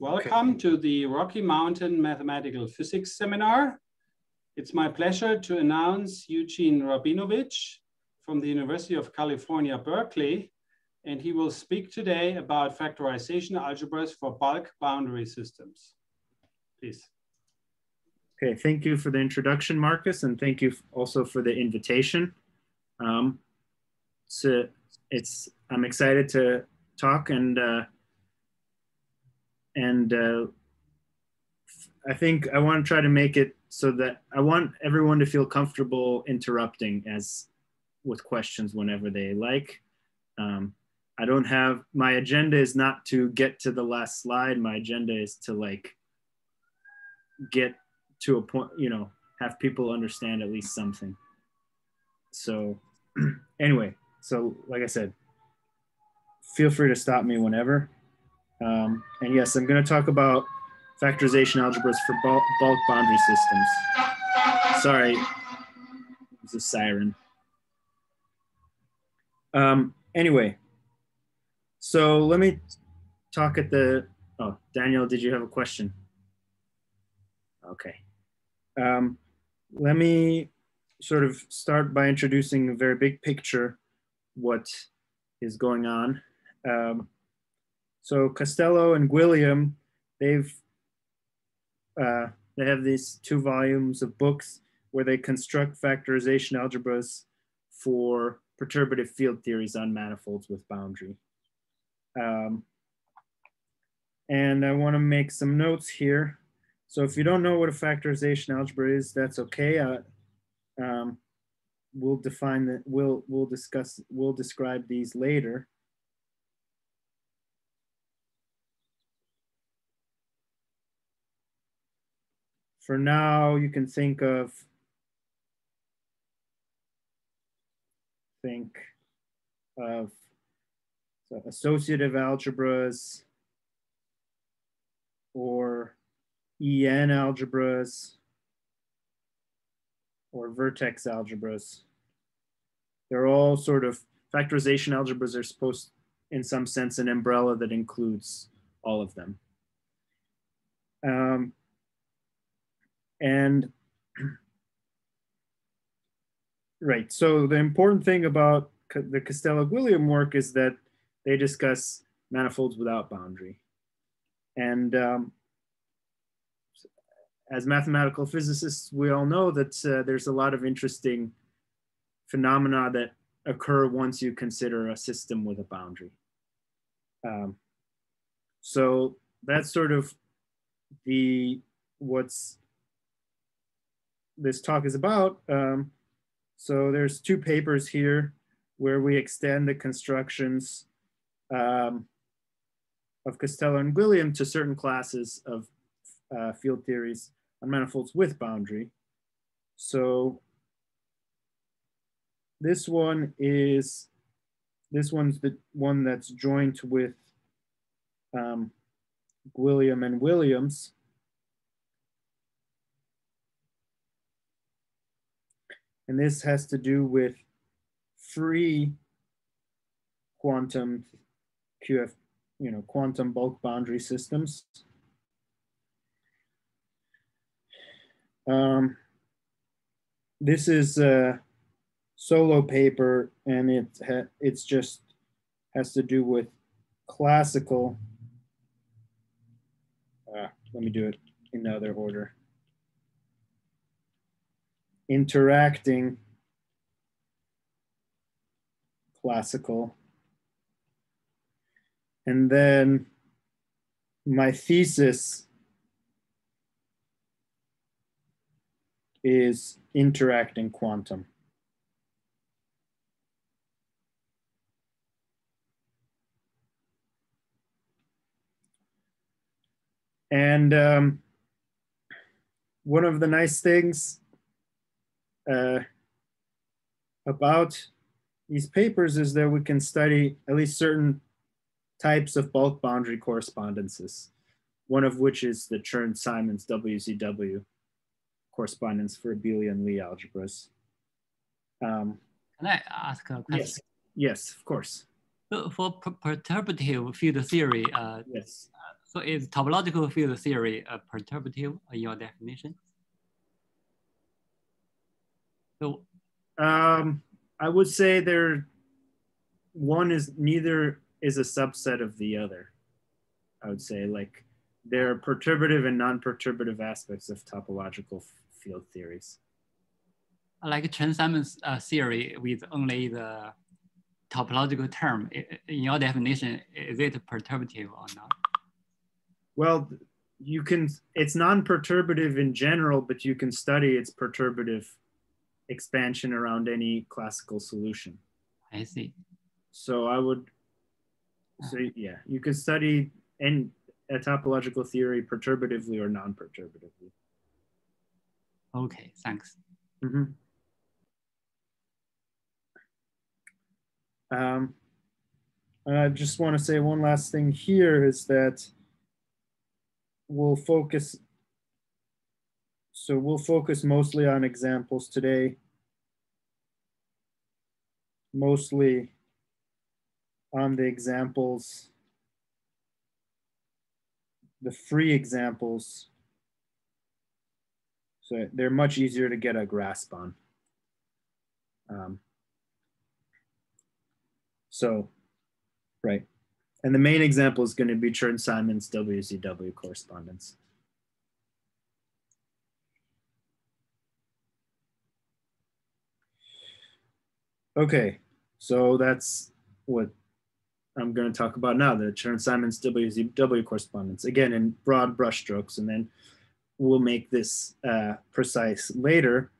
Welcome to the Rocky Mountain Mathematical Physics Seminar. It's my pleasure to announce Eugene Rabinovich from the University of California, Berkeley, and he will speak today about factorization algebras for bulk boundary systems. Please. Okay, thank you for the introduction, Marcus, and thank you also for the invitation. I'm excited to talk, and I think I want to try to make it so that I want everyone to feel comfortable interrupting with questions whenever they like. My agenda is not to get to the last slide. My agenda is to like get to a point, you know, have people understand at least something. So anyway, so like I said, feel free to stop me whenever. And yes, I'm going to talk about factorization algebras for bulk boundary systems. Sorry, it's a siren. Anyway, so let me talk at the, oh, Daniel, did you have a question? Okay. Let me sort of start by introducing a very big picture, what is going on. So Costello and Gwilliam, they have these two volumes of books where they construct factorization algebras for perturbative field theories on manifolds with boundary. And I want to make some notes here. So if you don't know what a factorization algebra is, that's okay. We'll define that. We'll describe these later. For now, you can think of so associative algebras or EN algebras or vertex algebras. They're all sort of, factorization algebras are supposed, in some sense, an umbrella that includes all of them. And right, so the important thing about the Costello-Gwilliam work is that they discuss manifolds without boundary. And as mathematical physicists, we all know that there's a lot of interesting phenomena that occur once you consider a system with a boundary. So that's sort of what's this talk is about. So there's two papers here where we extend the constructions of Costello and Gwilliam to certain classes of field theories on manifolds with boundary. So this one's the one that's joined with Gwilliam and Williams. And this has to do with free quantum QF, you know, quantum bulk boundary systems. This is a solo paper, and it's just has to do with classical. Let me do it in the other order. Interacting classical. And then my thesis is interacting quantum. And one of the nice things about these papers is that we can study at least certain types of bulk boundary correspondences, one of which is the Chern-Simons WZW correspondence for abelian Lie algebras. Can I ask a question? Yes, yes, of course. So for perturbative field theory, yes. So is topological field theory a perturbative in your definition? So I would say neither is a subset of the other. I would say like there are perturbative and non-perturbative aspects of topological field theories. Like Chern-Simons theory with only the topological term, in your definition, is it perturbative or not? Well, you can, it's non-perturbative in general, but you can study its perturbative expansion around any classical solution. I see. So I would, so yeah, you can study a topological theory perturbatively or non-perturbatively. Okay, thanks. I just want to say one last thing here is that we'll focus mostly on examples today, mostly on the examples, the free examples. So they're much easier to get a grasp on. Right. And the main example is going to be Chern-Simons WCW correspondence. Okay, so that's what I'm going to talk about now, the Chern-Simons WCW correspondence, again, in broad brushstrokes, and then we'll make this precise later.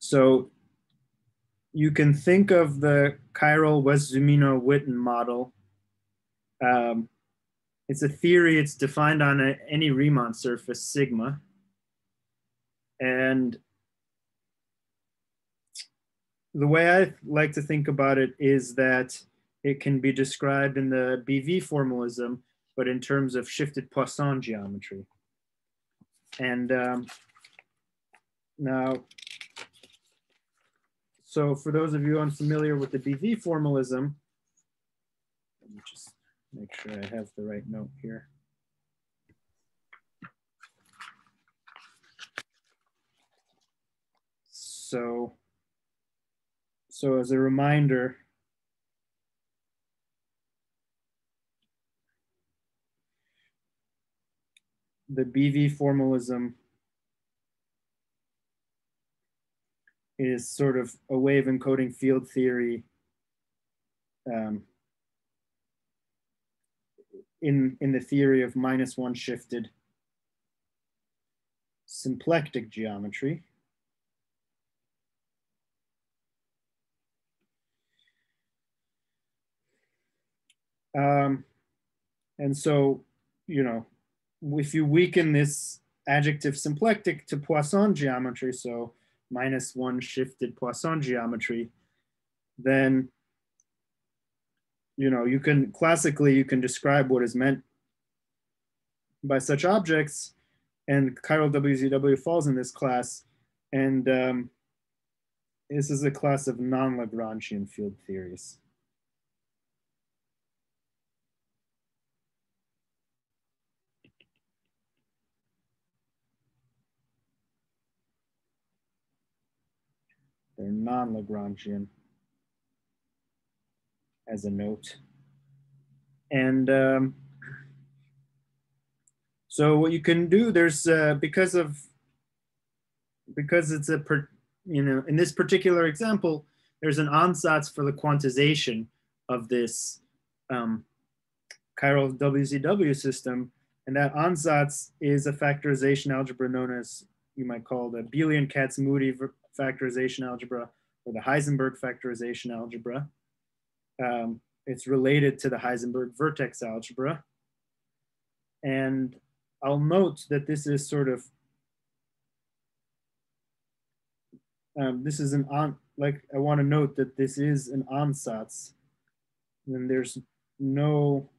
So you can think of the chiral Wess-Zumino-Witten model. It's a theory, it's defined on any Riemann surface, sigma. And the way I like to think about it is that it can be described in the BV formalism, but in terms of shifted Poisson geometry. And so for those of you unfamiliar with the BV formalism, let me just make sure I have the right note here. So as a reminder, the BV formalism is sort of a way of encoding field theory in the theory of -1 shifted symplectic geometry. And so, you know, if you weaken this adjective symplectic to Poisson geometry, so -1 shifted Poisson geometry, then, you know, you can classically, you can describe what is meant by such objects, and chiral WZW falls in this class. And this is a class of non-Lagrangian field theories. They're non-Lagrangian, as a note. And so what you can do, there's because it's a, you know, in this particular example, there's an ansatz for the quantization of this chiral WZW system. And that ansatz is a factorization algebra known as, you might call the Abelian Kac-Moody factorization algebra, or the Heisenberg factorization algebra. It's related to the Heisenberg vertex algebra. And I'll note that this is sort of, this is an on, like I want to note that this is an ansatz, and there's no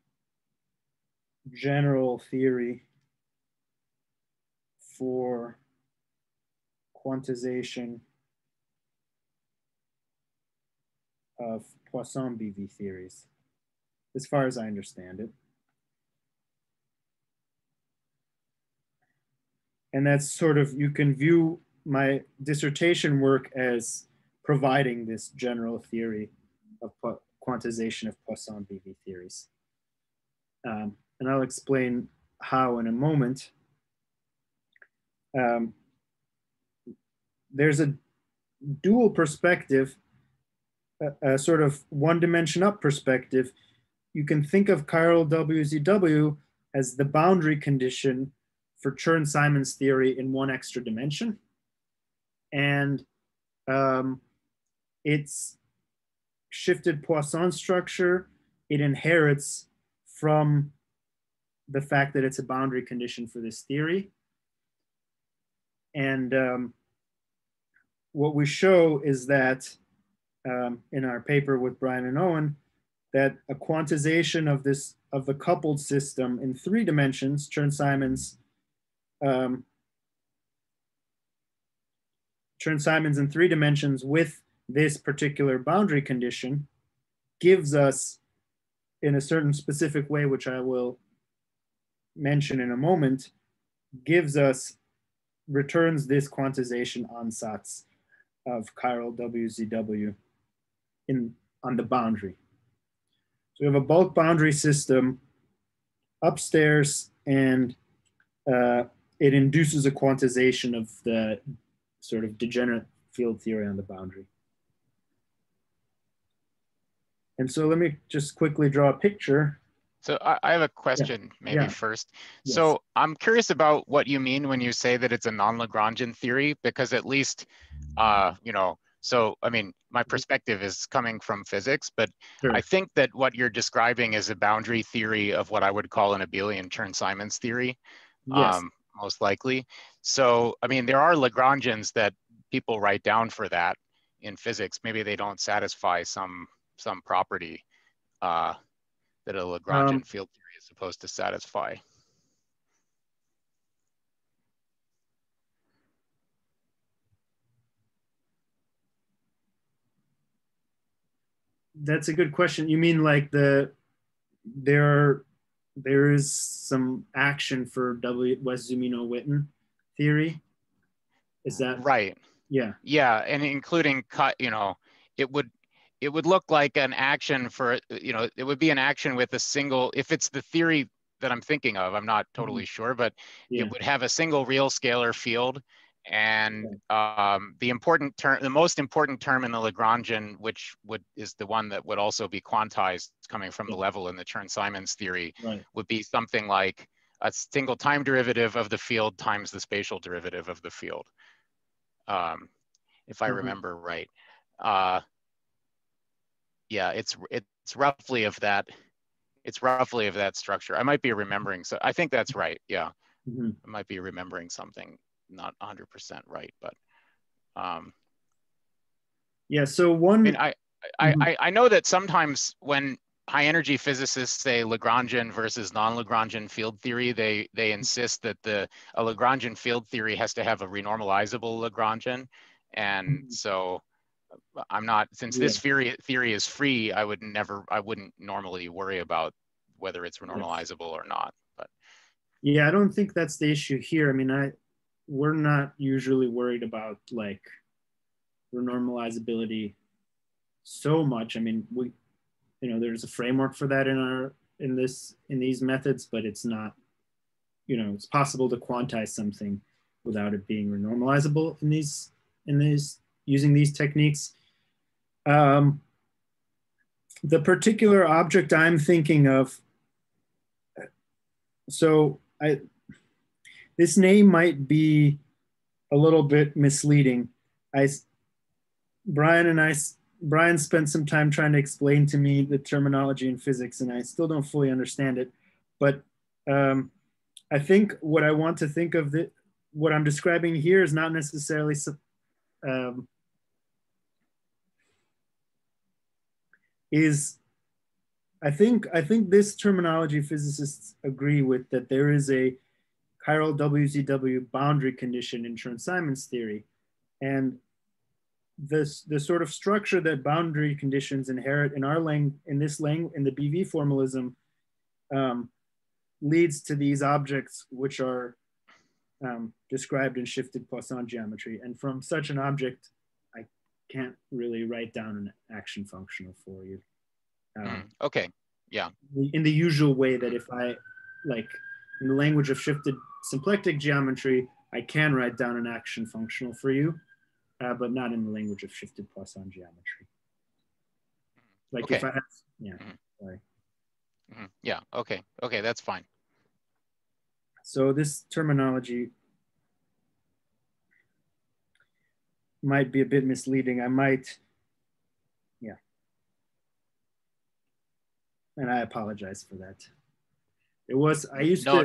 general theory for quantization of Poisson BV theories, as far as I understand it. And that's sort of, you can view my dissertation work as providing this general theory of quantization of Poisson BV theories. And I'll explain how in a moment. There's a dual perspective, a sort of one dimension up perspective. You can think of chiral WZW as the boundary condition for Chern-Simons theory in one extra dimension. And it's shifted Poisson structure, it inherits from the fact that it's a boundary condition for this theory. And what we show is that in our paper with Brian and Owen, that a quantization of this, of the coupled system in three dimensions, Chern-Simons in three dimensions with this particular boundary condition gives us, in a certain specific way, which I will mention in a moment, gives us, returns this quantization ansatz of chiral WZW on the boundary. So we have a bulk boundary system upstairs, and it induces a quantization of the sort of degenerate field theory on the boundary. And so let me just quickly draw a picture. So I have a question, first. Yes. So I'm curious about what you mean when you say that it's a non-Lagrangian theory, because at least, you know, so I mean, my perspective is coming from physics, but sure. I think that what you're describing is a boundary theory of what I would call an abelian Chern-Simons theory, yes. Most likely. So, I mean, there are Lagrangians that people write down for that in physics. Maybe they don't satisfy some property that a Lagrangian field theory is supposed to satisfy. That's a good question. You mean like there is some action for Wess-Zumino-Witten theory? Is that right? Yeah. Yeah, and including you know, it would look like an action for, you know, it would be an action with a single, if it's the theory that I'm thinking of, I'm not totally sure, but yeah. It would have a single real scalar field. And the important term, the most important term in the Lagrangian, which is the one that would also be quantized coming from the level in the Chern-Simons theory, right. would be something like a single time derivative of the field times the spatial derivative of the field, if I remember right. Yeah, it's roughly of that. It's roughly of that structure. I might be remembering. So I think that's right. Yeah, I might be remembering something not 100% right, but yeah. So one. I mean, I know that sometimes when high energy physicists say Lagrangian versus non-Lagrangian field theory, they insist that a Lagrangian field theory has to have a renormalizable Lagrangian, and so. I'm not, since this theory is free, I wouldn't normally worry about whether it's renormalizable or not. But yeah, I don't think that's the issue here. I mean, we're not usually worried about like renormalizability so much. I mean, we, you know, there's a framework for that in these methods, but it's not, you know, it's possible to quantize something without it being renormalizable using these techniques. The particular object I'm thinking of, so this name might be a little bit misleading. Brian spent some time trying to explain to me the terminology in physics, and I still don't fully understand it. But I think what I want to think of, what I'm describing here is not necessarily I think this terminology physicists agree with, that there is a chiral WZW boundary condition in Chern-Simons theory, and the sort of structure that boundary conditions inherit in our in the BV formalism leads to these objects which are described and shifted Poisson geometry. And from such an object, I can't really write down an action functional for you. Okay, yeah. In the usual way that if I, like in the language of shifted symplectic geometry, I can write down an action functional for you, but not in the language of shifted Poisson geometry. Like okay. If I have, yeah, sorry. Yeah, okay, okay, that's fine. So this terminology might be a bit misleading. I might, yeah. And I apologize for that. It was, I used no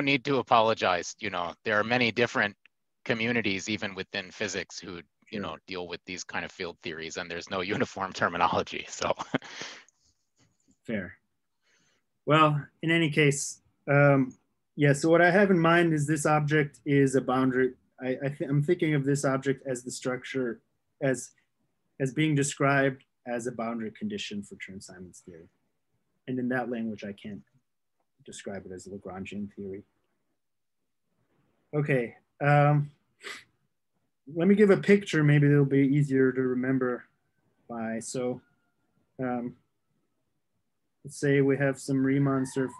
need to apologize. You know, there are many different communities, even within physics, who, you know, deal with these kind of field theories, and there's no uniform terminology, so. Fair. Well, in any case, yeah, so what I have in mind is this object is a boundary. I'm thinking of this object as the structure, as being described as a boundary condition for Chern-Simons theory. And in that language, I can't describe it as a Lagrangian theory. Okay, let me give a picture. Maybe it'll be easier to remember by. So let's say we have some Riemann surface.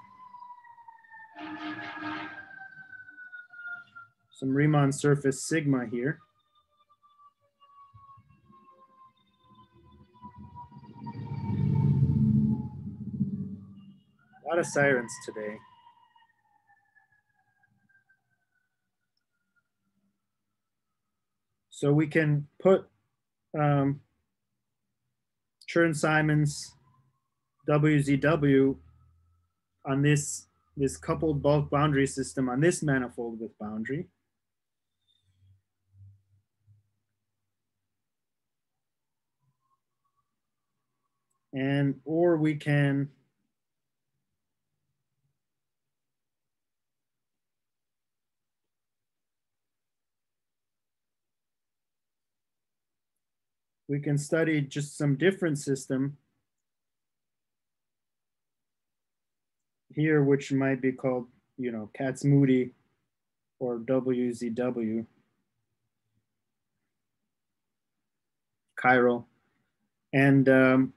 Some Riemann surface sigma here. A lot of sirens today. So we can put Chern-Simons WZW on this coupled bulk boundary system on this manifold with boundary. And, or we can study just some different system here, which might be called, you know, Kac-Moody or WZW, chiral, and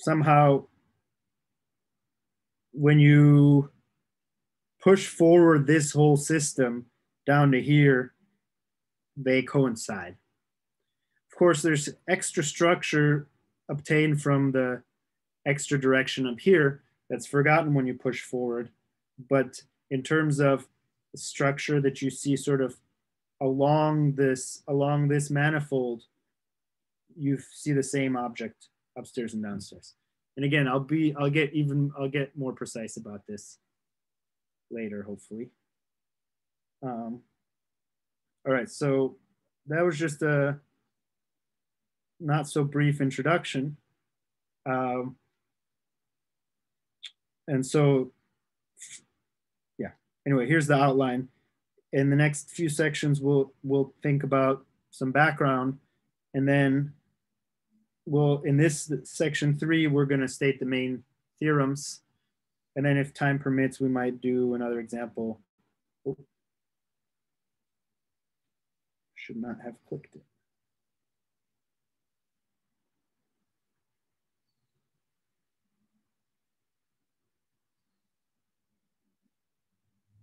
somehow, when you push forward this whole system down to here, they coincide. Of course, there's extra structure obtained from the extra direction up here that's forgotten when you push forward. But in terms of the structure that you see sort of along this manifold, you see the same object upstairs and downstairs. And again, I'll get more precise about this later, hopefully. All right, so that was just a not so brief introduction. And so, yeah, anyway, here's the outline. In the next few sections, we'll think about some background, and then well, in this section 3, we're going to state the main theorems. And then if time permits, we might do another example. Oh. Should not have clicked it.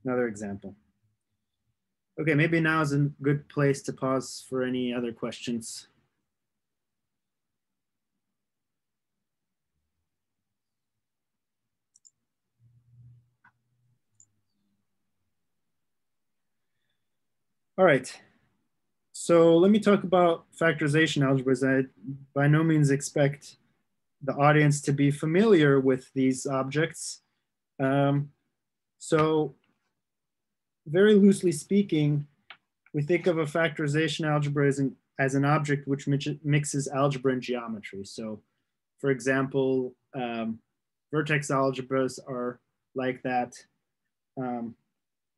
Another example. Okay, maybe now is a good place to pause for any other questions. All right, so let me talk about factorization algebras. I by no means expect the audience to be familiar with these objects. So very loosely speaking, we think of a factorization algebra as an object which mixes algebra and geometry. So for example, vertex algebras are like that.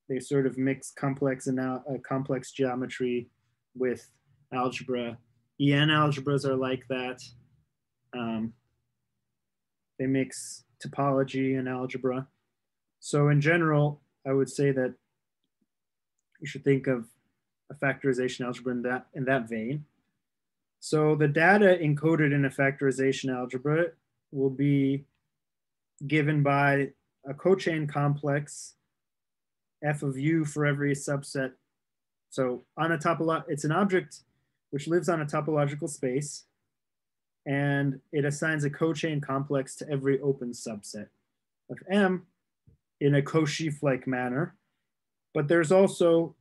They sort of mix complex and complex geometry with algebra. EN algebras are like that. They mix topology and algebra. So in general, I would say that you should think of a factorization algebra in that vein. So the data encoded in a factorization algebra will be given by a cochain complex f of u for every subset. So on a it's an object which lives on a topological space, and it assigns a cochain complex to every open subset of M in a Cauchy-like manner. But there's also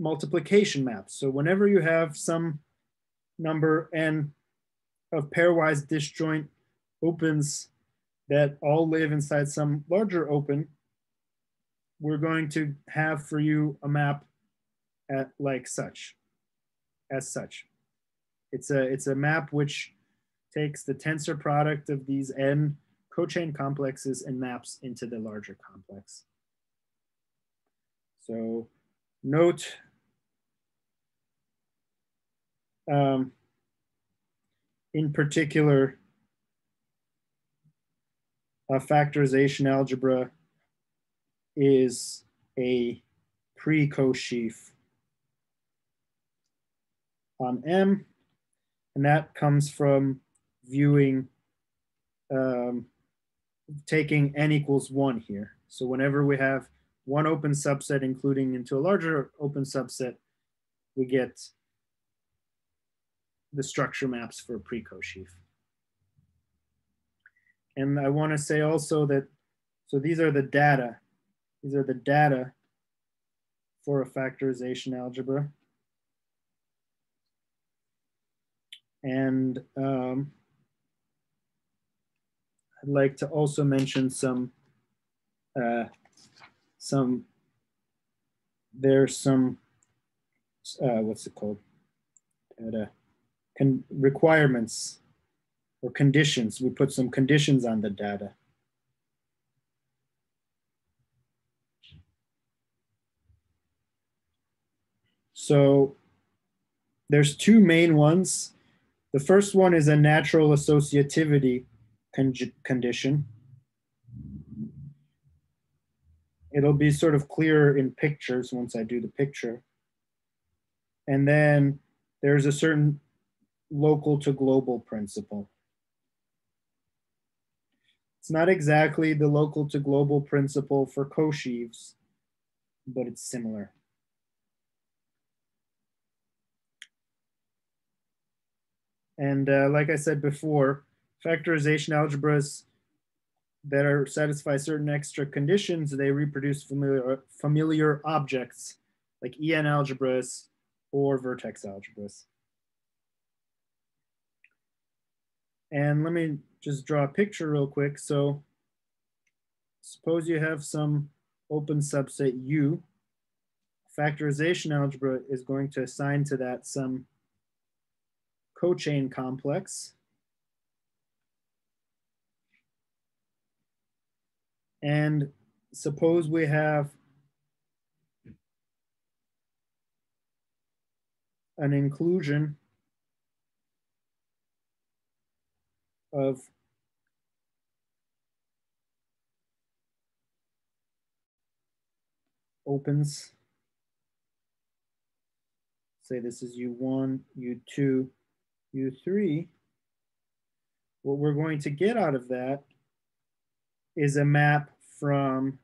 multiplication maps. So whenever you have some number n of pairwise disjoint opens that all live inside some larger open, we're going to have for you a map at like such, as such. It's a map which takes the tensor product of these n cochain complexes and maps into the larger complex. So note, in particular, a factorization algebra is a pre-Cauchy on M, and that comes from viewing, taking n equals 1 here. So whenever we have one open subset including into a larger open subset, we get the structure maps for pre-Cauchy. And I want to say also that, so these are the data. These are the data for a factorization algebra. And I'd like to also mention requirements or conditions. We put some conditions on the data. So there's two main ones. The first one is a natural associativity condition. It'll be sort of clearer in pictures once I do the picture. And then there's a certain local to global principle. It's not exactly the local to global principle for Cauchys, but it's similar. And like I said before, factorization algebras that satisfy certain extra conditions, they reproduce familiar objects like EN algebras or vertex algebras. And let me just draw a picture real quick. So suppose you have some open subset U. Factorization algebra is going to assign to that some cochain complex. And suppose we have an inclusion of opens. Say this is U1, U2, U3, what we're going to get out of that is a map from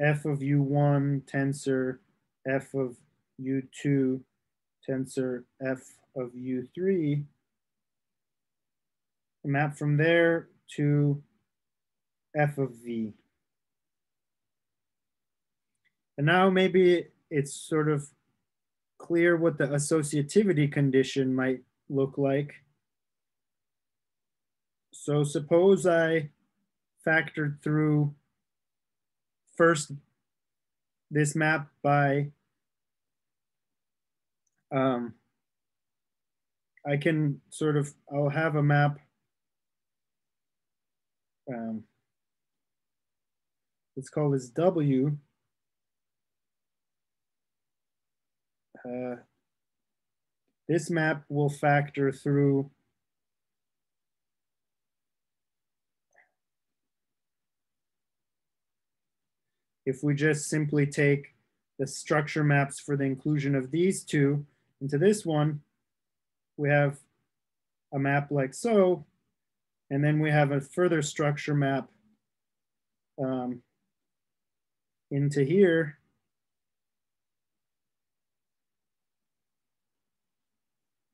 f of U1 tensor f of U2 tensor f of U3, a map from there to f of V. And now maybe it's sort of clear what the associativity condition might look like. So suppose I factored through first this map by, I'll have a map. Let's call this W. This map will factor through if we just simply take the structure maps for the inclusion of these two into this one, we have a map like so, and then we have a further structure map into here.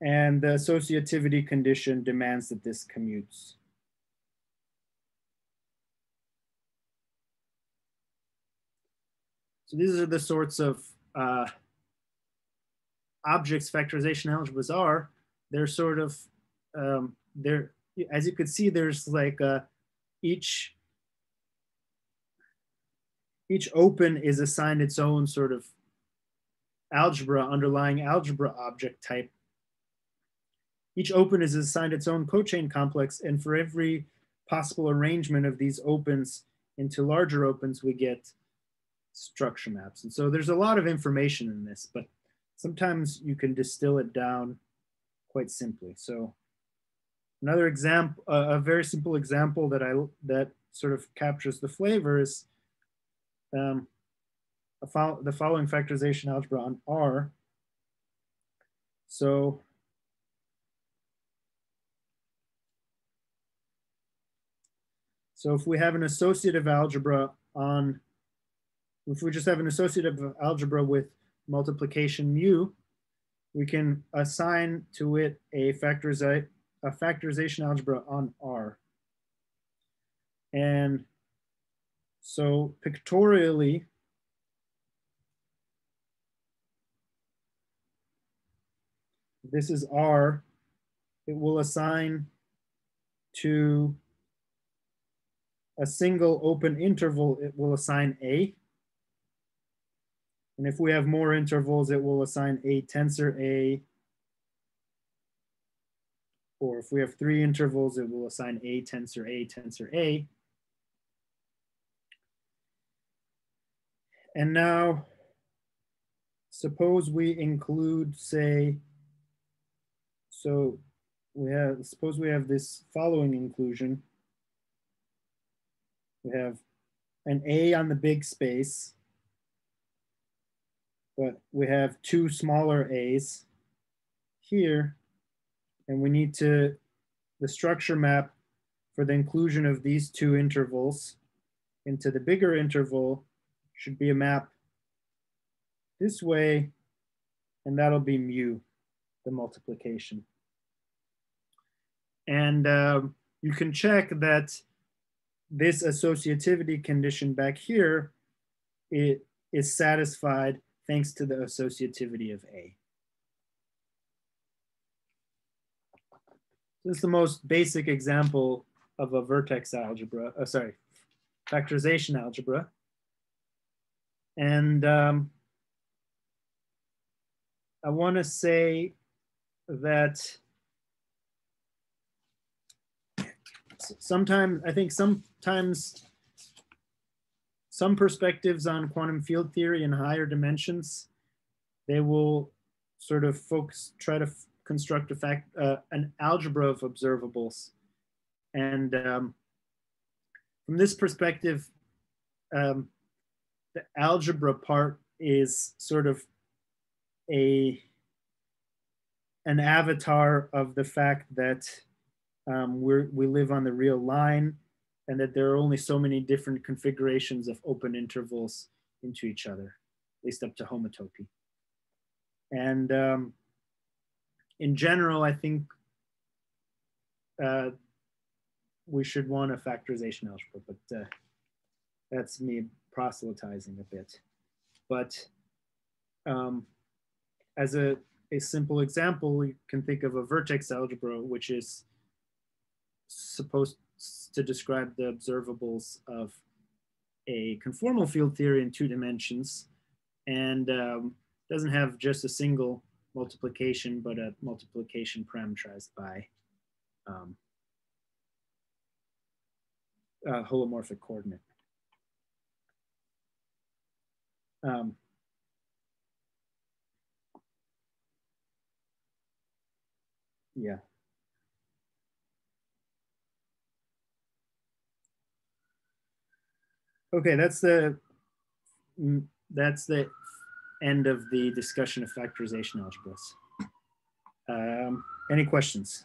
And the associativity condition demands that this commutes. So these are the sorts of objects factorization algebras are. They're sort of, as you could see, there's like each open is assigned its own sort of algebra, underlying algebra object type. Each open is assigned its own cochain complex, and for every possible arrangement of these opens into larger opens, we get structure maps. And so there's a lot of information in this, but sometimes you can distill it down quite simply. So another example, a very simple example that sort of captures the flavor is the following factorization algebra on R. So if we have an associative algebra on, if we just have an associative algebra with multiplication mu, we can assign to it a factorization algebra on R. And so pictorially, this is R, it will assign to a single open interval, it will assign A. And if we have more intervals, it will assign A tensor A. Or if we have three intervals, it will assign A tensor A tensor A. And now, suppose we include, say, so we have, suppose we have this following inclusion. We have an A on the big space, but we have two smaller A's here, and we need to, the structure map for the inclusion of these two intervals into the bigger interval should be a map this way, and that'll be mu, the multiplication. And you can check that this associativity condition back here, it is satisfied thanks to the associativity of A. This is the most basic example of a vertex algebra, factorization algebra. And I want to say that sometimes, I think sometimes some perspectives on quantum field theory in higher dimensions, they will sort of focus, try to construct an algebra of observables. And from this perspective, the algebra part is sort of an avatar of the fact that we live on the real line, and that there are only so many different configurations of open intervals into each other, at least up to homotopy. And in general, I think we should want a factorization algebra, but that's me proselytizing a bit. But as a simple example, we can think of a vertex algebra, which is supposed to describe the observables of a conformal field theory in two dimensions, and doesn't have just a single multiplication, but a multiplication parameterized by holomorphic coordinate. Yeah. Okay, that's the that's the end of the discussion of factorization algebras. Any questions?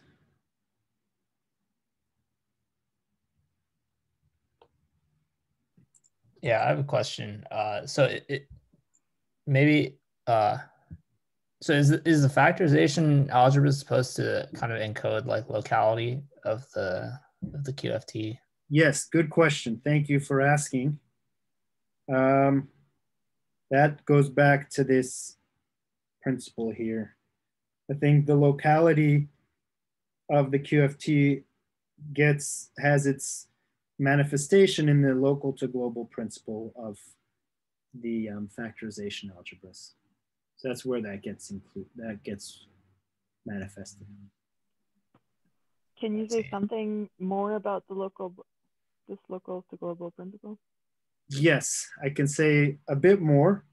Yeah, I have a question. So so is the factorization algebra supposed to kind of encode like locality of the QFT? Yes, good question. Thank you for asking. That goes back to this principle here. I think the locality of the QFT has its manifestation in the local to global principle of the factorization algebras. So that's where that gets included, that gets manifested. Can you say something more about the local to global principle? Yes, I can say a bit more.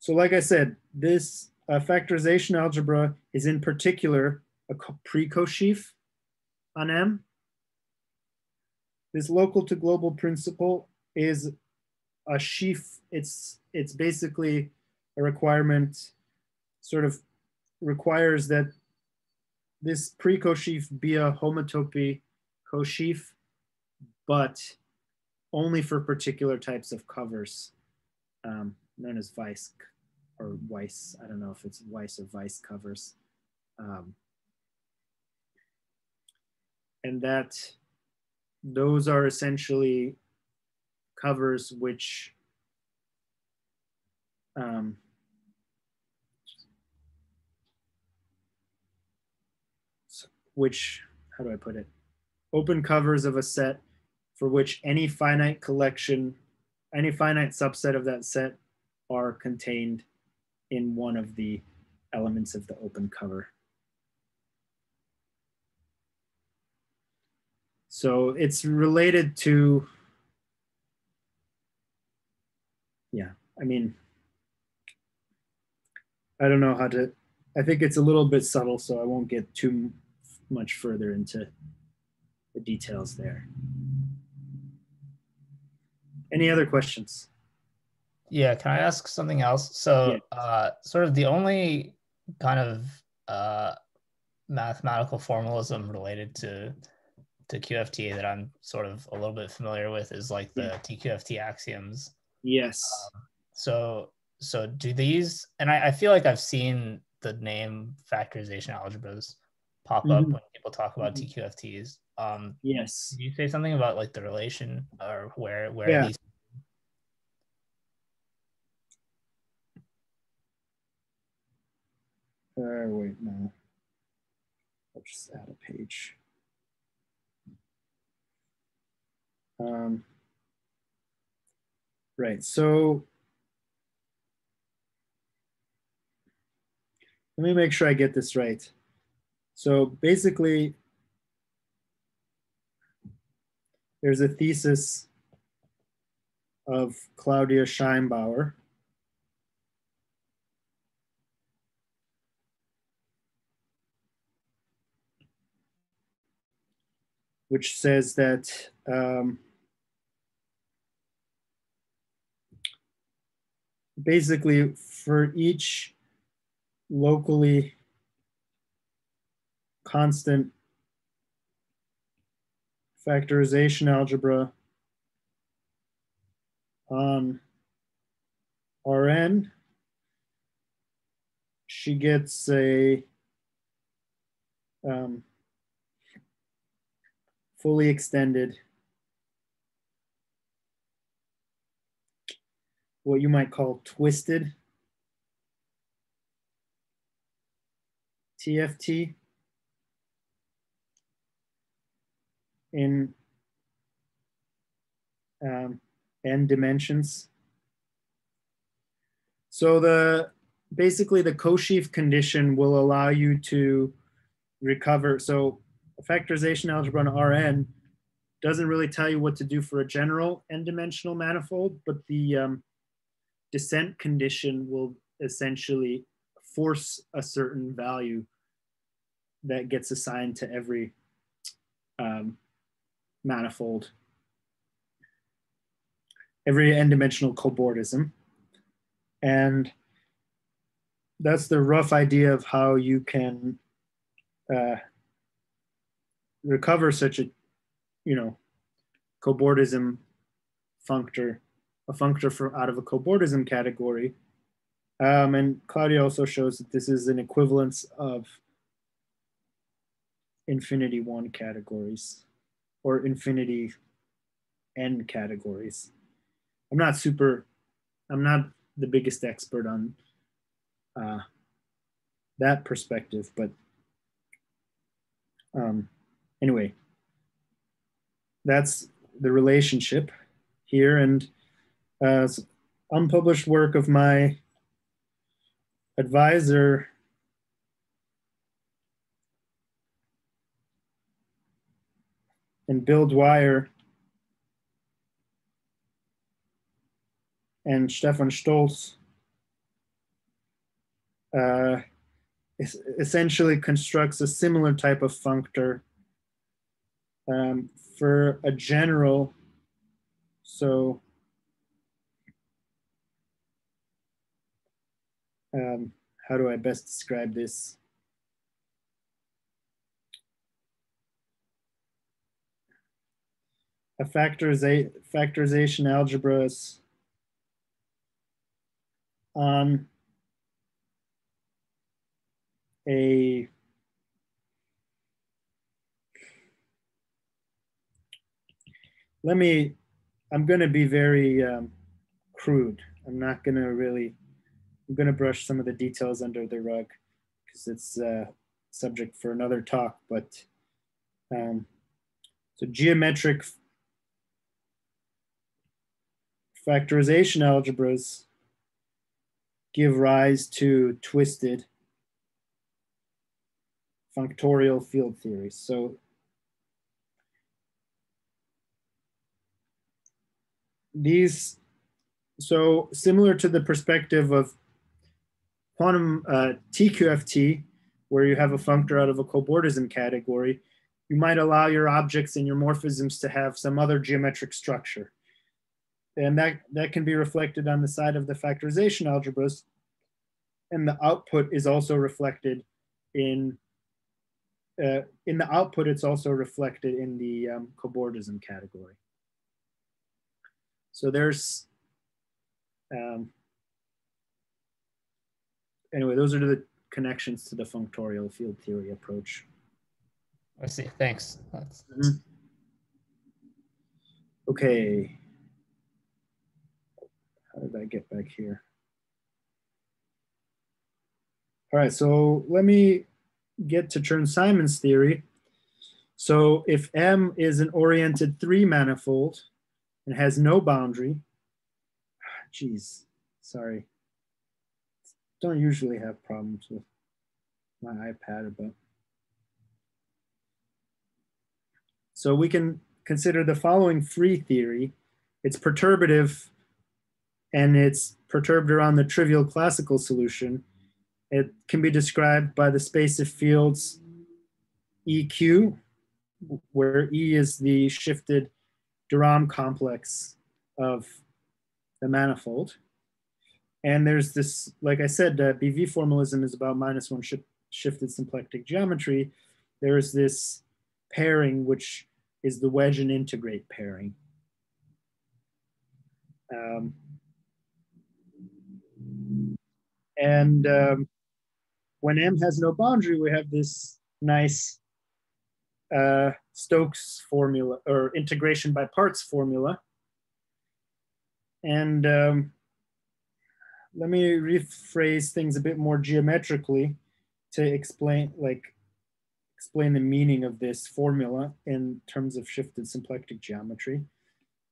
So like I said, this factorization algebra is in particular a pre-Kochieff on M. This local to global principle is a sheaf. It's basically a requirement, sort of requires that this pre-Kochieff be a homotopy Kochieff, but only for particular types of covers, known as Weiss or Weiss. I don't know if it's Weiss or Weiss covers. And that those are essentially covers which how do I put it? Open covers of a set for which any finite collection, any finite subset of that set are contained in one of the elements of the open cover. So it's related to, yeah, I mean, I don't know how to, I think it's a little bit subtle, so I won't get too much further into the details there. Any other questions? Yeah, can I ask something else? So yeah. Sort of the only kind of mathematical formalism related to QFT that I'm sort of a little bit familiar with is like the TQFT axioms. Yes. So do these, and I feel like I've seen the name factorization algebras pop up when people talk about TQFTs. Yes. Did you say something about like the relation or where yeah. these? Wait, no. I'll just add a page. Right, so let me make sure I get this right. So basically, there's a thesis of Claudia Scheinbauer which says that basically, for each locally constant factorization algebra on Rn, she gets a fully extended, what you might call twisted TFT in n dimensions. So basically the Kochieff condition will allow you to recover. So a factorization algebra on Rn doesn't really tell you what to do for a general n-dimensional manifold, but the descent condition will essentially force a certain value that gets assigned to every manifold. every n-dimensional cobordism. And that's the rough idea of how you can recover such a, cobordism functor, a functor from out of a cobordism category. And Claudia also shows that this is an equivalence of infinity one categories or infinity n categories. I'm not the biggest expert on that perspective, but anyway, that's the relationship here. And unpublished work of my advisor, and Bill Dwyer and Stefan Stolz essentially constructs a similar type of functor for a general. So how do I best describe this? A factorization algebras on a I'm going to be very crude. I'm going to brush some of the details under the rug because it's subject for another talk, but so geometric factorization algebras give rise to twisted functorial field theories. So these, so similar to the perspective of quantum TQFT, where you have a functor out of a cobordism category, you might allow your objects and your morphisms to have some other geometric structure. And that can be reflected on the side of the factorization algebras. And the output is also reflected in the output, it's also reflected in the cobordism category. So there's, anyway, those are the connections to the functorial field theory approach. I see, thanks. That's, okay. How did I get back here? All right, so let me get to Chern-Simons theory. So if M is an oriented three manifold and has no boundary, geez, sorry. Don't usually have problems with my iPad, but. So we can consider the following free theory. It's perturbative, and it's perturbed around the trivial classical solution. It can be described by the space of fields EQ, where E is the shifted Durand complex of the manifold. And there's this, like I said, BV formalism is about -1 shifted symplectic geometry. There is this pairing, which is the wedge and integrate pairing. When M has no boundary, we have this nice Stokes formula or integration by parts formula. And let me rephrase things a bit more geometrically to explain, explain the meaning of this formula in terms of shifted symplectic geometry.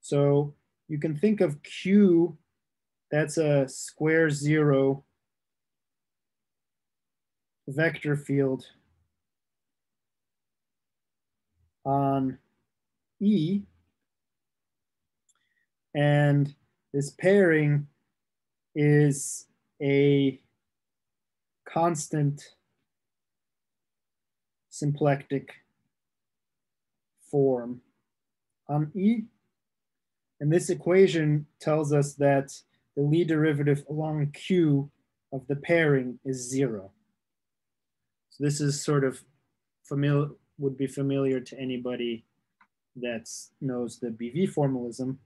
So you can think of Q, that's a square zero vector field on E, and this pairing is a constant symplectic form on E, And this equation tells us that the lead derivative along Q of the pairing is 0. So this is sort of familiar, would be familiar to anybody that knows the BV formalism.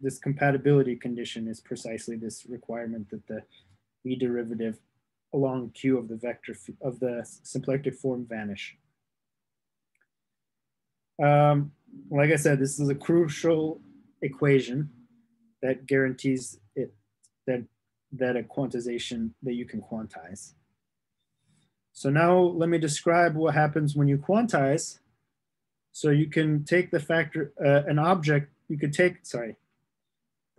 This compatibility condition is precisely this requirement that the lead derivative along Q of the vector of the symplectic form vanish. Like I said, this is a crucial equation that guarantees it that a quantization that you can quantize. So now let me describe what happens when you quantize. So you can take the factor the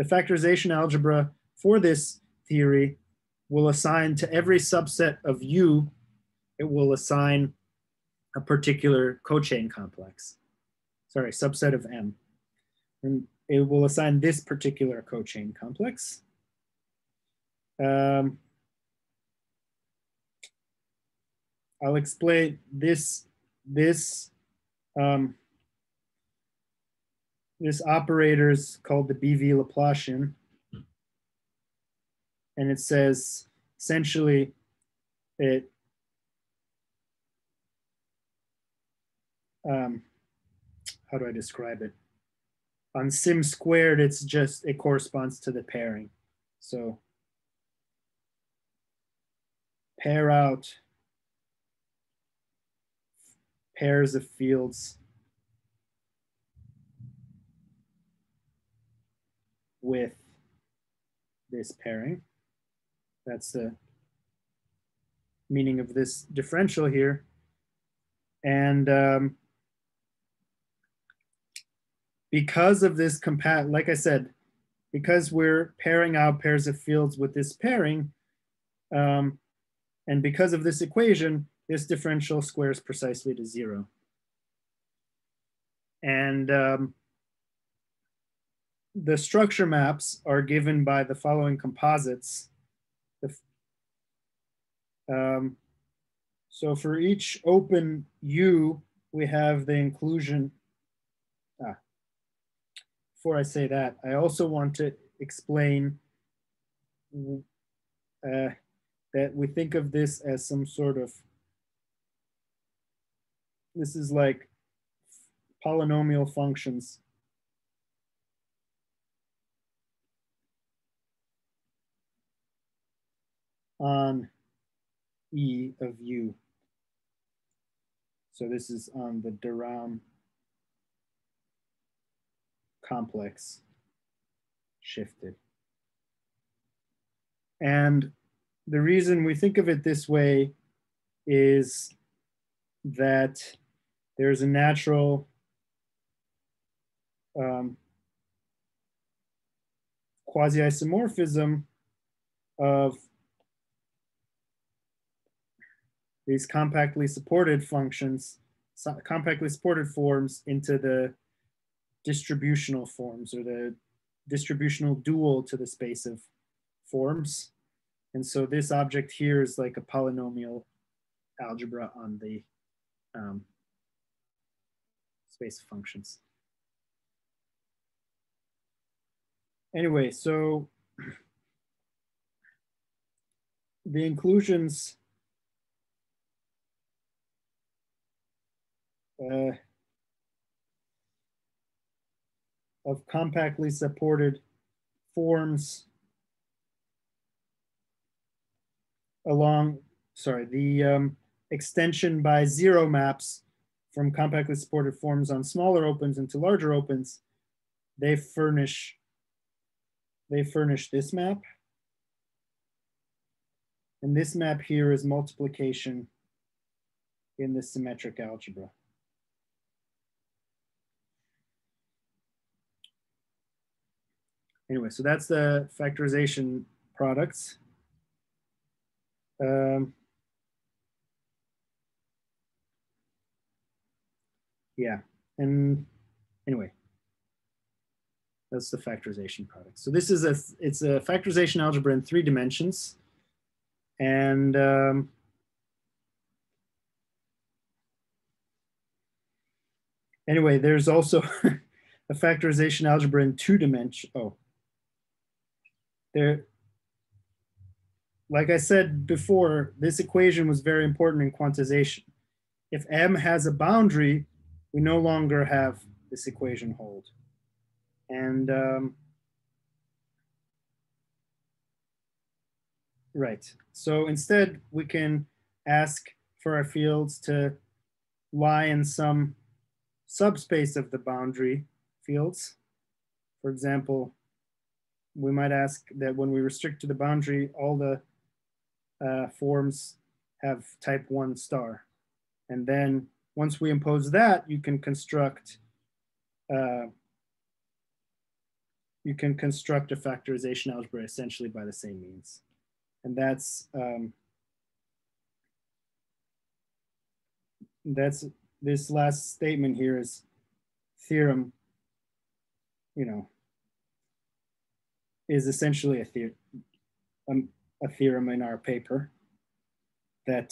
factorization algebra for this theory will assign to every subset of U, it will assign a particular cochain complex. Sorry, subset of M. And it will assign this particular cochain complex. I'll explain this operator is called the BV Laplacian. And it says, essentially, how do I describe it? On sim squared, it's just, it corresponds to the pairing. So pair out pairs of fields with this pairing. That's the meaning of this differential here. And because of this like I said, because we're pairing out pairs of fields with this pairing, and because of this equation, this differential squares precisely to 0. And the structure maps are given by the following composites. So for each open U, we have the inclusion. Before I say that, I also want to explain that we think of this as some sort of, this is like polynomial functions. On E of U. So this is on the Durand complex shifted. And the reason we think of it this way is that there's a natural quasi-isomorphism of these compactly supported functions, compactly supported forms into the distributional forms or the distributional dual to the space of forms. And so this object here is like a polynomial algebra on the space of functions. Anyway, so the inclusions of compactly supported forms along, sorry, the extension by 0 maps from compactly supported forms on smaller opens into larger opens, they furnish this map. And this map here is multiplication in the symmetric algebra. Anyway, so that's the factorization products. Yeah, and anyway, that's the factorization products. So this is it's a factorization algebra in 3 dimensions, and anyway, there's also a factorization algebra in two dimensions. Oh, there. Like I said before, this equation was very important in quantization. If M has a boundary, we no longer have this equation hold. And right, so instead we can ask for our fields to lie in some subspace of the boundary fields. For example, we might ask that when we restrict to the boundary, all the forms have type 1 star. And then once we impose that, you can construct a factorization algebra essentially by the same means. And that's this last statement here is theorem, you know, is essentially a theorem in our paper that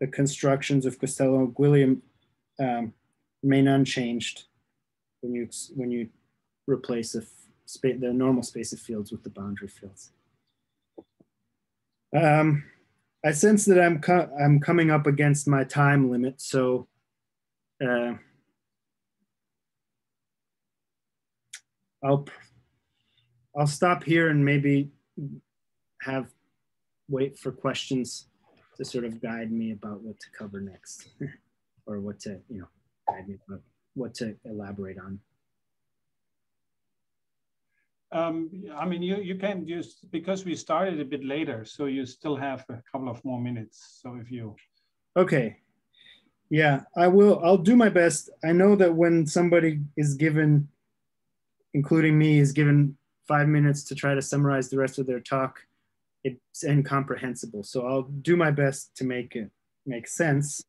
the constructions of Costello and Gwilliam remain unchanged when you replace the normal space of fields with the boundary fields. I sense that I'm coming up against my time limit, so I'll stop here and maybe wait for questions to sort of guide me about what to cover next, or what to, you know, guide me about what to elaborate on. I mean, you can just, because we started a bit later, so you still have a couple of more minutes. So if you. Okay. Yeah, I will. I'll do my best. I know that when somebody is given, including me, is given 5 minutes to try to summarize the rest of their talk, it's incomprehensible. So I'll do my best to make it make sense.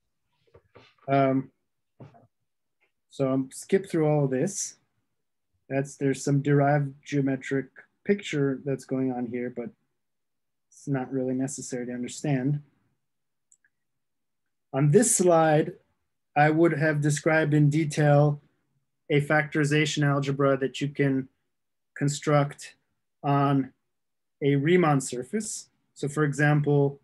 So I'll skip through all of this. There's some derived geometric picture that's going on here, but it's not really necessary to understand. On this slide, I would have described in detail a factorization algebra that you can construct on a Riemann surface. So for example,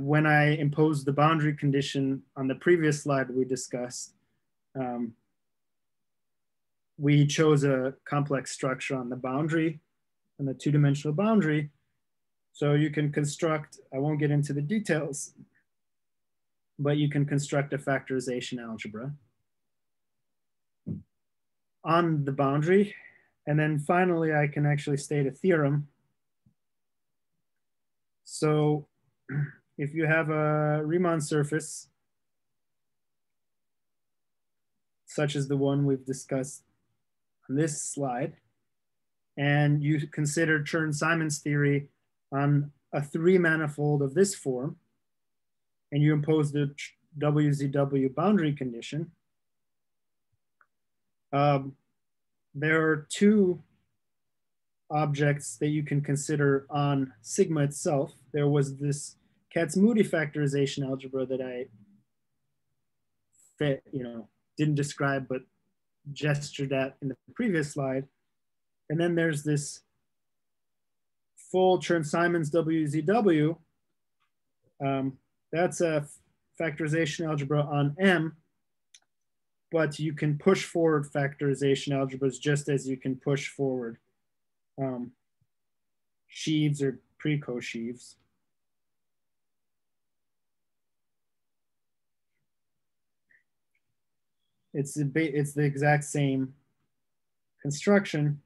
when I imposed the boundary condition on the previous slide we discussed, we chose a complex structure on the boundary, on the two-dimensional boundary. So you can construct, I won't get into the details, but you can construct a factorization algebra on the boundary. And then finally, I can actually state a theorem. So if you have a Riemann surface, such as the one we've discussed on this slide, and you consider Chern-Simons theory on a 3 manifold of this form, and you impose the WZW boundary condition, there are 2 objects that you can consider on sigma itself. There was this Kac-Moody factorization algebra that I didn't describe but gestured at in the previous slide. And then there's this full Chern-Simons WZW. That's a factorization algebra on M. But you can push forward factorization algebras just as you can push forward sheaves or precosheaves. It's the exact same construction.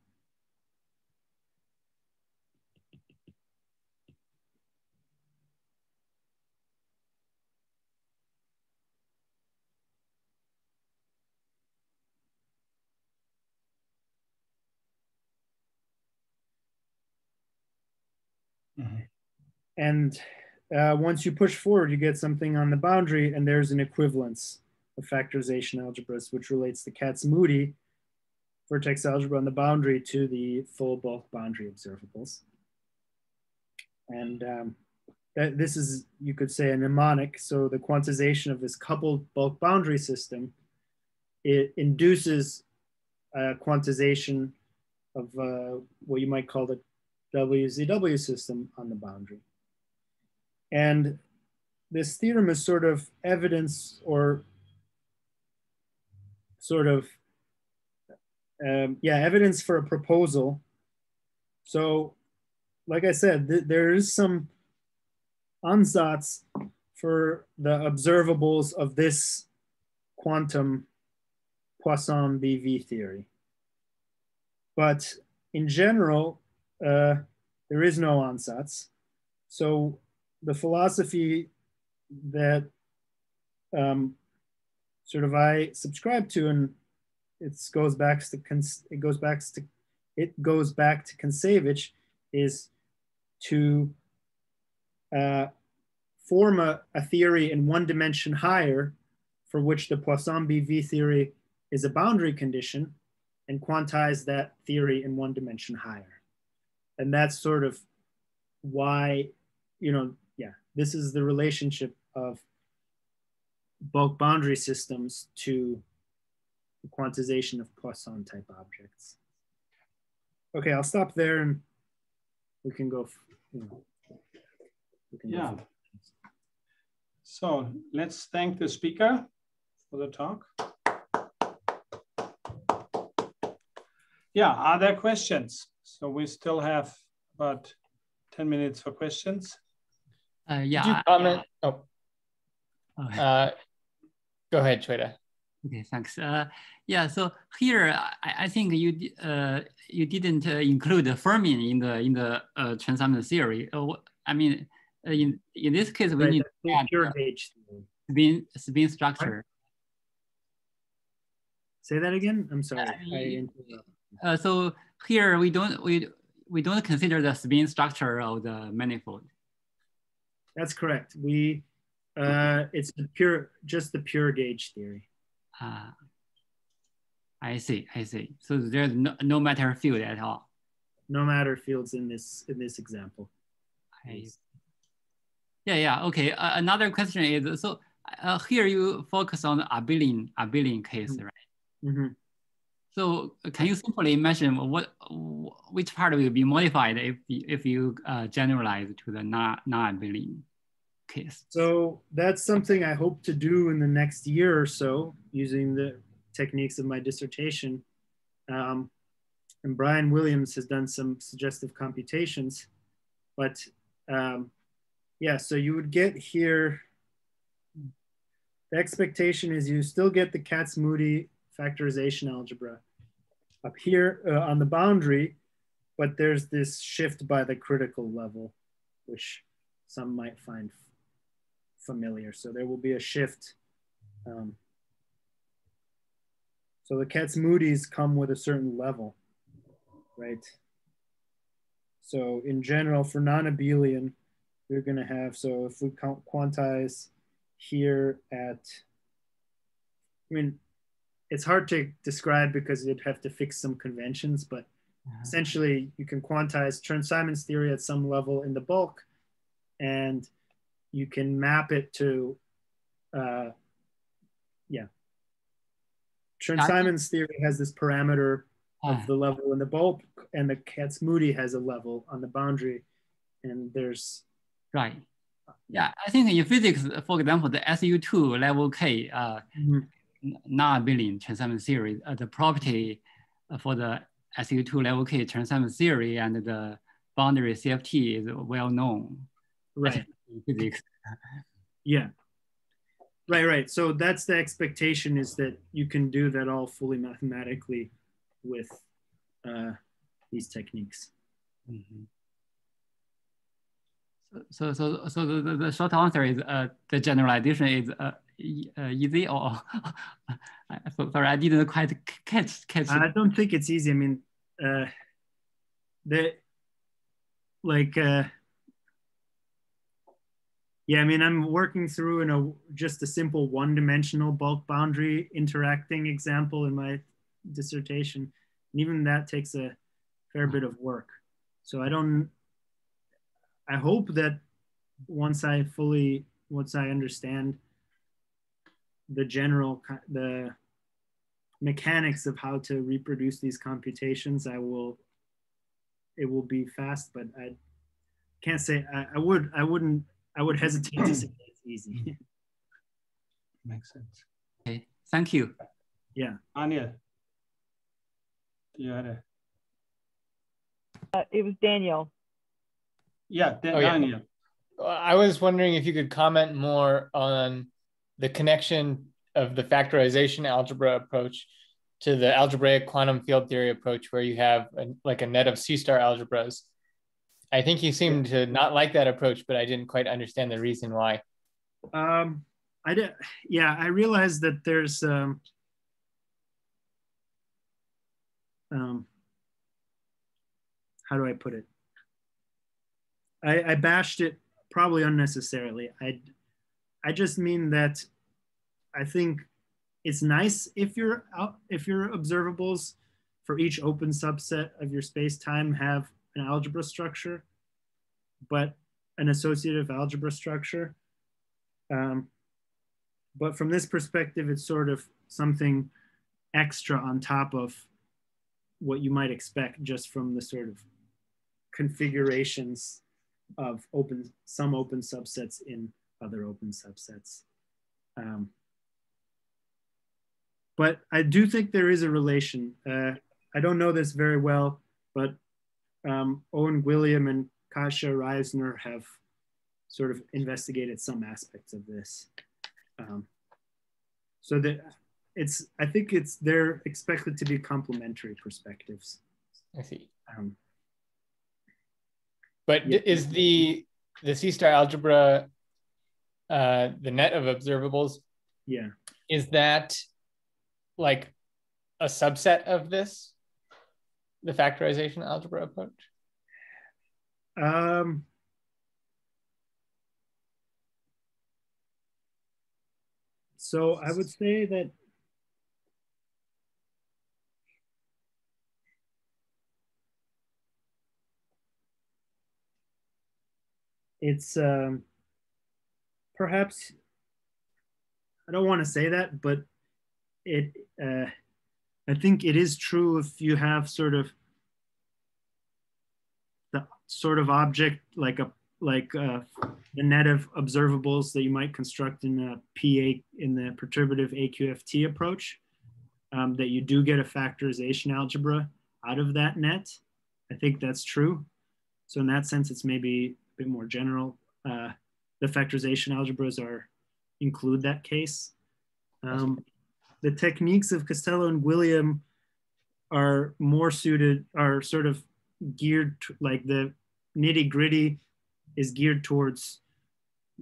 And once you push forward, you get something on the boundary, and there's an equivalence of factorization algebras, which relates the Kac-Moody vertex algebra on the boundary to the full bulk boundary observables. And this is, you could say, a mnemonic. So the quantization of this coupled bulk boundary system it induces quantization of what you might call the WZW system on the boundary. And this theorem is sort of evidence or sort of, evidence for a proposal. So like I said, there is some ansatz for the observables of this quantum Poisson BV theory. But in general, there is no ansatz. So the philosophy that sort of I subscribe to, and it goes back to Kontsevich, is to form a theory in one dimension higher for which the Poisson BV theory is a boundary condition, and quantize that theory in one dimension higher. And that's sort of why, this is the relationship of bulk boundary systems to the quantization of Poisson type objects. Okay, I'll stop there and we can go. Go. So let's thank the speaker for the talk. Yeah, are there questions? So we still have about 10 minutes for questions. Could you comment? Go ahead, Shweta. Okay, thanks. So here I think you didn't include the Fermion in the Chern-Simons theory. In this case we need spin structure. Say that again. I'm sorry. So here we don't consider the spin structure of the manifold. That's correct. It's just the pure gauge theory. I see. So there's no matter field at all. No matter fields in this example. Yeah. Okay. Another question is, so here you focus on the Abelian case, right? Mm-hmm. So can you simply imagine which part will be modified if you generalize to the non-Abelian case? So that's something I hope to do in the next year or so using the techniques of my dissertation. And Brian Williams has done some suggestive computations, but so you would get here, the expectation is you still get the Kac-Moody factorization algebra up here on the boundary, but there's this shift by the critical level, which some might find familiar. So there will be a shift. So the Kac-Moody's come with a certain level, right? So in general, for non-Abelian, you're gonna have, so if we quantize here at, it's hard to describe because you'd have to fix some conventions, but essentially you can quantize Chern-Simons theory at some level in the bulk, and you can map it to, Chern-Simons theory has this parameter of the level in the bulk, and the Kac-Moody has a level on the boundary, and there's... Right. Yeah, I think in physics, for example, the SU2 level K, non-abelian Chern-Simons theory, the property for the SU2 level K Chern-Simons theory and the boundary CFT is well known. Right. In physics. Yeah. Right. So that's the expectation, is that you can do that all fully mathematically with these techniques. Mm-hmm. So the short answer is the generalization is easy, or sorry, I didn't quite catch. I don't think it's easy. I'm working through just a simple one-dimensional bulk boundary interacting example in my dissertation, and even that takes a fair bit of work. So I hope that once I understand the general mechanics of how to reproduce these computations, it will be fast, but I can't say, I would hesitate to say it's easy. Makes sense. Okay, thank you. Yeah. Anya. Yeah. It was Daniel. Yeah, Daniel. Yeah. I was wondering if you could comment more on the connection of the factorization algebra approach to the algebraic quantum field theory approach, where you have like a net of C-star algebras. I think you seem to not like that approach, but I didn't quite understand the reason why. I realized that there's how do I put it? I bashed it probably unnecessarily. I just mean that I think it's nice if your observables for each open subset of your space-time have an algebra structure, but an associative algebra structure. But from this perspective, it's sort of something extra on top of what you might expect just from the sort of configurations of some open subsets in other open subsets. But I do think there is a relation. I don't know this very well, but Owen Gwilliam and Kasia Reisner have sort of investigated some aspects of this. So that they're expected to be complementary perspectives. I see. But yeah. Is the C-star algebra the net of observables? Yeah. Is that like a subset of this, the factorization algebra approach? So I would say that it's perhaps, I don't want to say that, but I think it is true if you have sort of object like the net of observables that you might construct in a PA in the perturbative AQFT approach, that you do get a factorization algebra out of that net. I think that's true. So in that sense, it's maybe a bit more general. The factorization algebras include that case. The techniques of Costello and William are sort of geared to, like the nitty gritty is geared towards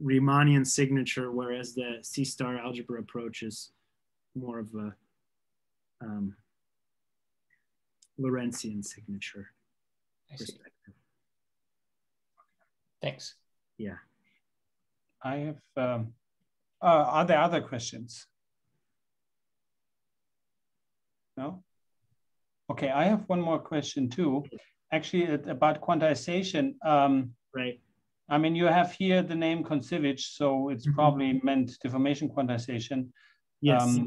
Riemannian signature, whereas the C-star algebra approach is more of a Lorentzian signature perspective. Thanks. Yeah. I have, are there other questions? No? Okay, I have one more question too. Actually, about quantization. Right. I mean, you have here the name Kontsevich, so it's probably meant deformation quantization. Yes.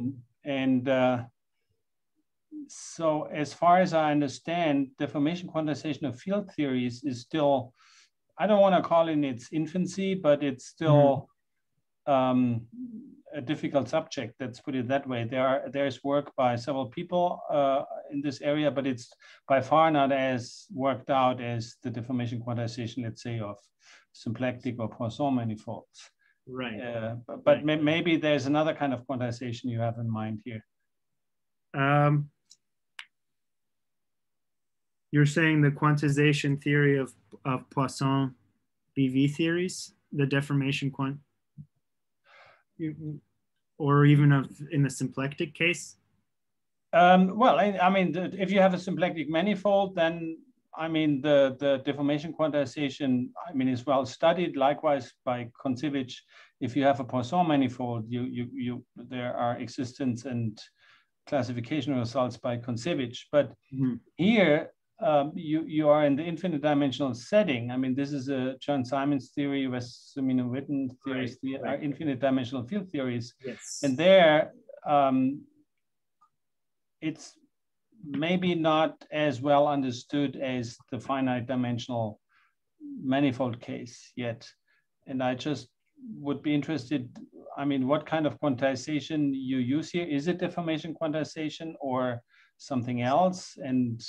So as far as I understand, deformation quantization of field theories is still, I don't want to call it in its infancy, but it's still a difficult subject, let's put it that way. There's work by several people in this area, but it's by far not as worked out as the deformation quantization, let's say, of symplectic or Poisson manifolds. Right. Maybe there's another kind of quantization you have in mind here. You're saying the quantization theory of Poisson BV theories, the deformation quant, or even in the symplectic case? Well, I mean, if you have a symplectic manifold, then I mean, the deformation quantization, I mean, is well studied. Likewise, by Kontsevich, if you have a Poisson manifold, there are existence and classification results by Kontsevich. But here, you are in the infinite dimensional setting. I mean, this is a Chern-Simons theory, Wess-Zumino-Witten theories, are infinite dimensional field theories. Yes. And there, it's maybe not as well understood as the finite dimensional manifold case yet. And I just would be interested, I mean, what kind of quantization you use here? Is it deformation quantization or something else? And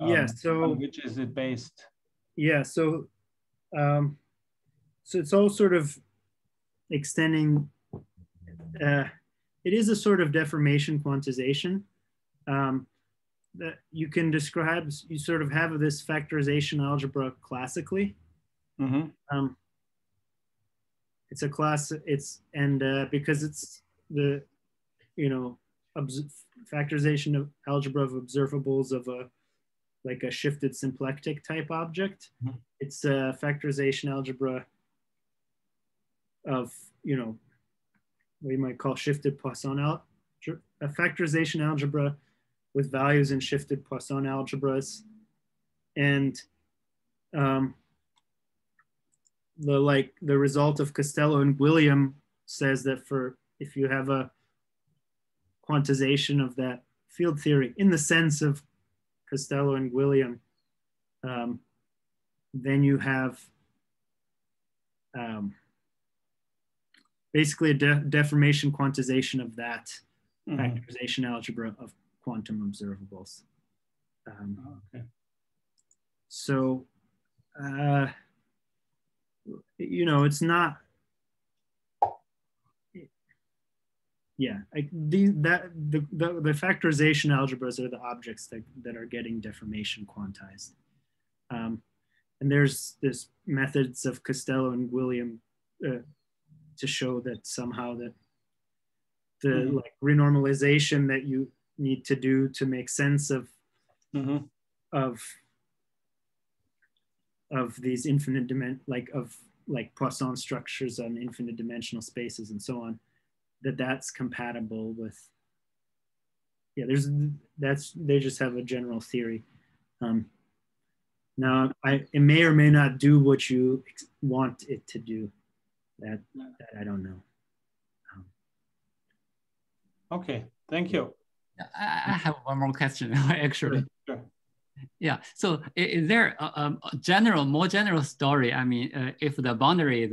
yeah, so on which is it based? Yeah, so so it's all sort of extending, it is a sort of deformation quantization that you can describe. You sort of have this factorization algebra classically. Mm-hmm. It's a class, because it's the, you know, factorization of algebra of observables of a, like a shifted symplectic type object. Mm-hmm. It's a factorization algebra of, you know, what you might call shifted Poisson algebra, a factorization algebra with values in shifted Poisson algebras. And the result of Costello and Gwilliam says that if you have a quantization of that field theory in the sense of Costello and Gwilliam, then you have basically a deformation quantization of that factorization algebra of quantum observables. Okay. So, you know, it's not, yeah, the factorization algebras are the objects that are getting deformation quantized. And there's methods of Costello and Gwilliam to show that somehow that the like renormalization that you need to do to make sense of these infinite like Poisson structures on infinite dimensional spaces and so on, that's compatible with, yeah, they just have a general theory. Now, it may or may not do what you want it to do. That I don't know. Okay, thank you. I have one more question, actually. Sure. Yeah, so is there a general, more general story? I mean, if the boundary is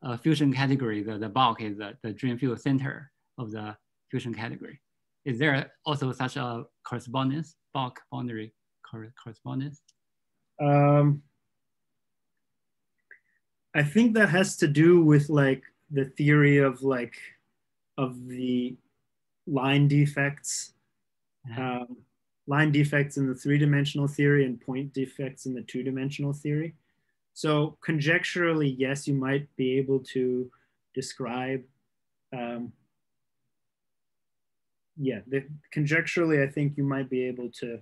a fusion category, the bulk is the dream field center of the fusion category. Is there also such a correspondence, bulk boundary correspondence? I think that has to do with like the theory of the line defects, line defects in the three-dimensional theory and point defects in the two-dimensional theory. So conjecturally, yes, you might be able to describe, conjecturally, I think you might be able to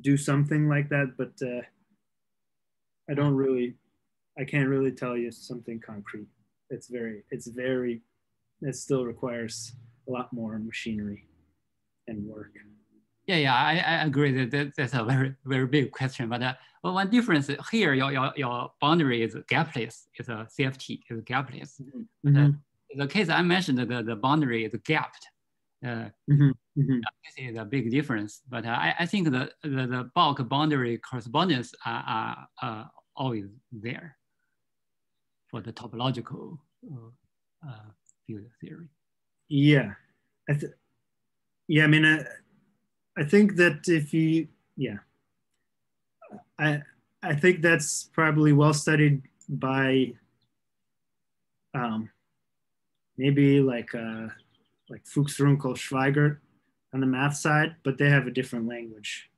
do something like that, but I can't really tell you something concrete. It still requires a lot more machinery and work. Yeah, I agree that that's a very, very big question. But one difference here, your boundary is gapless. It's a CFT, it's gapless. Mm-hmm. In the case I mentioned, the boundary is gapped. This is a big difference. But I think the bulk boundary correspondence are always there for the topological field theory. Yeah, I mean, I think that if you, I think that's probably well studied by maybe like Fuchs-Runkel-Schweiger on the math side, but they have a different language.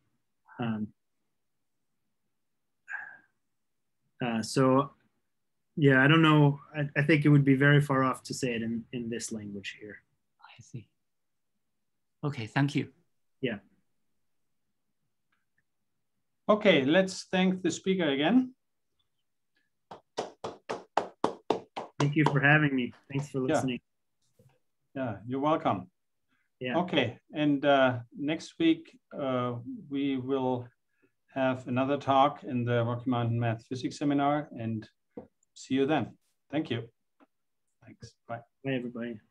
So yeah, I don't know. I think it would be very far off to say it in this language here. I see. Okay, thank you. Yeah. Okay, let's thank the speaker again. Thank you for having me. Thanks for listening. Yeah, you're welcome. Yeah. Okay, and next week we will have another talk in the Rocky Mountain Math Physics Seminar, and see you then. Thank you. Thanks. Bye. Bye, everybody.